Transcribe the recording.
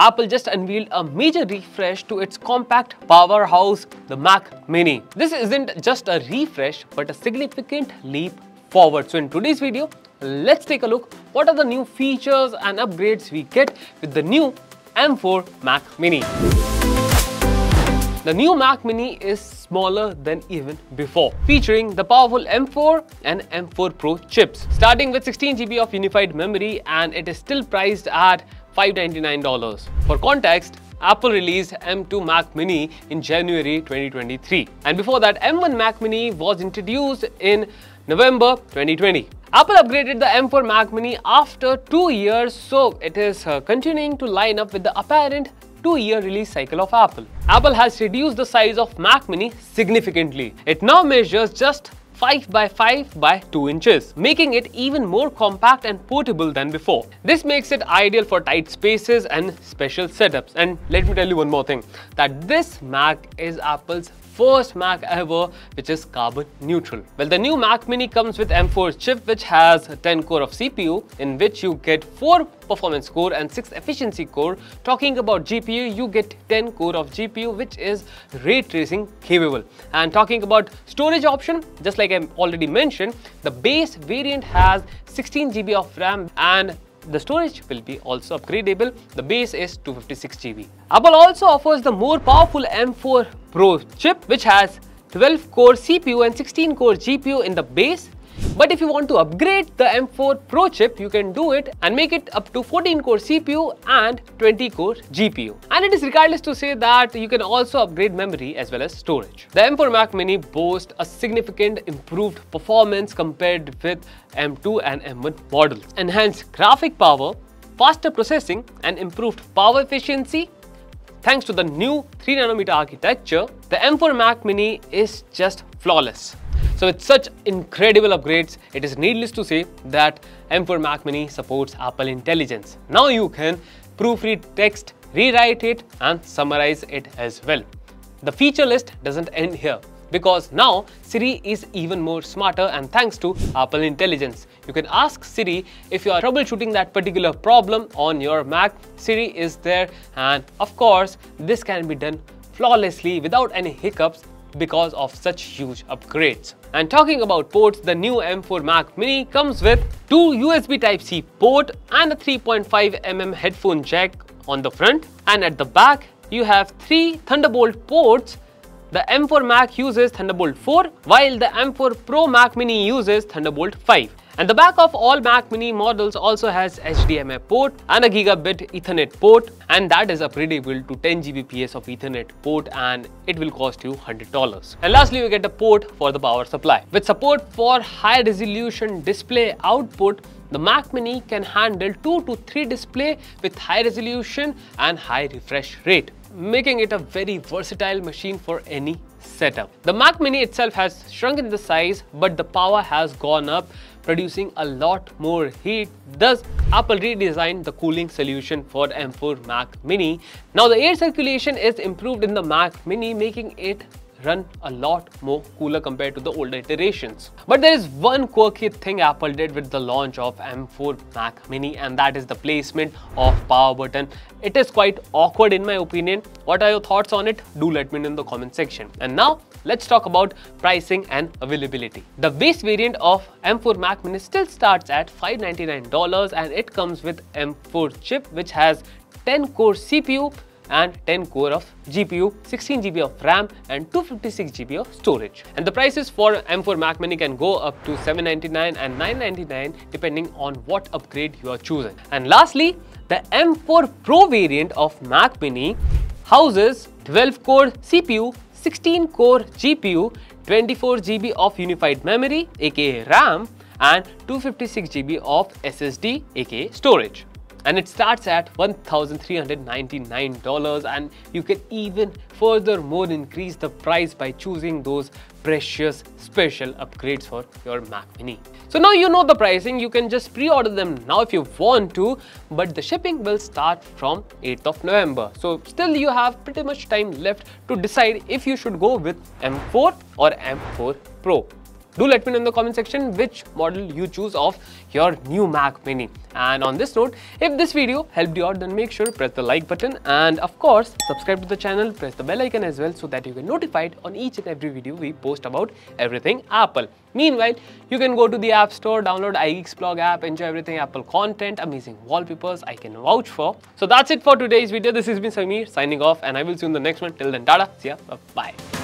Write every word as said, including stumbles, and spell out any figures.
Apple just unveiled a major refresh to its compact powerhouse, the Mac Mini. This isn't just a refresh, but a significant leap forward. So in today's video, let's take a look what are the new features and upgrades we get with the new M four Mac Mini. The new Mac Mini is smaller than even before, featuring the powerful M four and M four Pro chips, starting with sixteen gigabytes of unified memory, and it is still priced at five hundred ninety-nine dollars. For context, Apple released M two Mac Mini in January twenty twenty-three, and before that M one Mac Mini was introduced in November twenty twenty. Apple upgraded the M four Mac Mini after two years, so it is uh, continuing to line up with the apparent two-year release cycle of Apple. Apple has reduced the size of Mac Mini significantly. It now measures just five by five by two inches, making it even more compact and portable than before. This makes it ideal for tight spaces and special setups. And let me tell you one more thing, that this Mac is Apple's first Mac ever which is carbon neutral. Well, the new Mac Mini comes with M four chip, which has ten core of C P U, in which you get four performance core and six efficiency core. Talking about G P U, you get ten core of G P U, which is ray tracing capable. And talking about storage option, just like I already mentioned, the base variant has sixteen gigabytes of RAM, and the storage will be also upgradable. The base is two hundred fifty-six gigabytes. Apple also offers the more powerful M four Pro chip, which has twelve core C P U and sixteen core G P U in the base. But if you want to upgrade the M four Pro chip, you can do it and make it up to fourteen core C P U and twenty core G P U. And it is regardless to say that you can also upgrade memory as well as storage. The M four Mac Mini boasts a significant improved performance compared with M two and M one models. Enhanced graphic power, faster processing, and improved power efficiency. Thanks to the new three nanometer architecture, the M four Mac Mini is just flawless. So with such incredible upgrades, it is needless to say that M four Mac Mini supports Apple Intelligence. Now you can proofread text, rewrite it, and summarize it as well. The feature list doesn't end here, because now Siri is even more smarter, and thanks to Apple Intelligence, you can ask Siri if you are troubleshooting that particular problem on your Mac. Siri is there, and of course, this can be done flawlessly without any hiccups, because of such huge upgrades. And talking about ports, the new M four Mac Mini comes with two U S B Type-C port and a three point five millimeter headphone jack on the front, and at the back you have three Thunderbolt ports. The M four Mac uses Thunderbolt four, while the M four Pro Mac Mini uses Thunderbolt five. And the back of all Mac Mini models also has H D M I port and a gigabit Ethernet port, and that is upgradable to ten gigabits of Ethernet port, and it will cost you one hundred dollars. And lastly, you get a port for the power supply. With support for high resolution display output, the Mac Mini can handle two to three display with high resolution and high refresh rate, making it a very versatile machine for any setup. The Mac Mini itself has shrunk in the size, but the power has gone up, producing a lot more heat. Thus, Apple redesigned the cooling solution for M four Mac Mini. Now, the air circulation is improved in the Mac Mini, making it run a lot more cooler compared to the older iterations. But there is one quirky thing Apple did with the launch of M four Mac Mini, and that is the placement of power button. It is quite awkward in my opinion. What are your thoughts on it? Do let me know in the comment section. And now, let's talk about pricing and availability. The base variant of M four Mac Mini still starts at five hundred ninety-nine dollars, and it comes with M four chip, which has ten core C P U and ten core of G P U, sixteen gigabytes of RAM, and two hundred fifty-six gigabytes of storage. And the prices for M four Mac Mini can go up to seven hundred ninety-nine dollars and nine hundred ninety-nine dollars depending on what upgrade you are choosing. And lastly, the M four Pro variant of Mac Mini houses twelve core C P U, sixteen core G P U, twenty-four gigabytes of unified memory, aka RAM, and two hundred fifty-six gigabytes of S S D, aka storage. And it starts at one thousand three hundred ninety-nine dollars, and you can even furthermore increase the price by choosing those precious special upgrades for your Mac Mini. So now you know the pricing. You can just pre-order them now if you want to, but the shipping will start from eighth of November. So still you have pretty much time left to decide if you should go with M four or M four Pro. Do let me know in the comment section which model you choose of your new Mac Mini. And on this note, if this video helped you out, then make sure to press the like button and of course subscribe to the channel, press the bell icon as well so that you get notified on each and every video we post about everything Apple. Meanwhile, you can go to the App Store, download iGeeksBlog app, enjoy everything Apple content, amazing wallpapers I can vouch for. So that's it for today's video. This has been Sameer signing off and I will see you in the next one. Till then, tada, see ya, bye.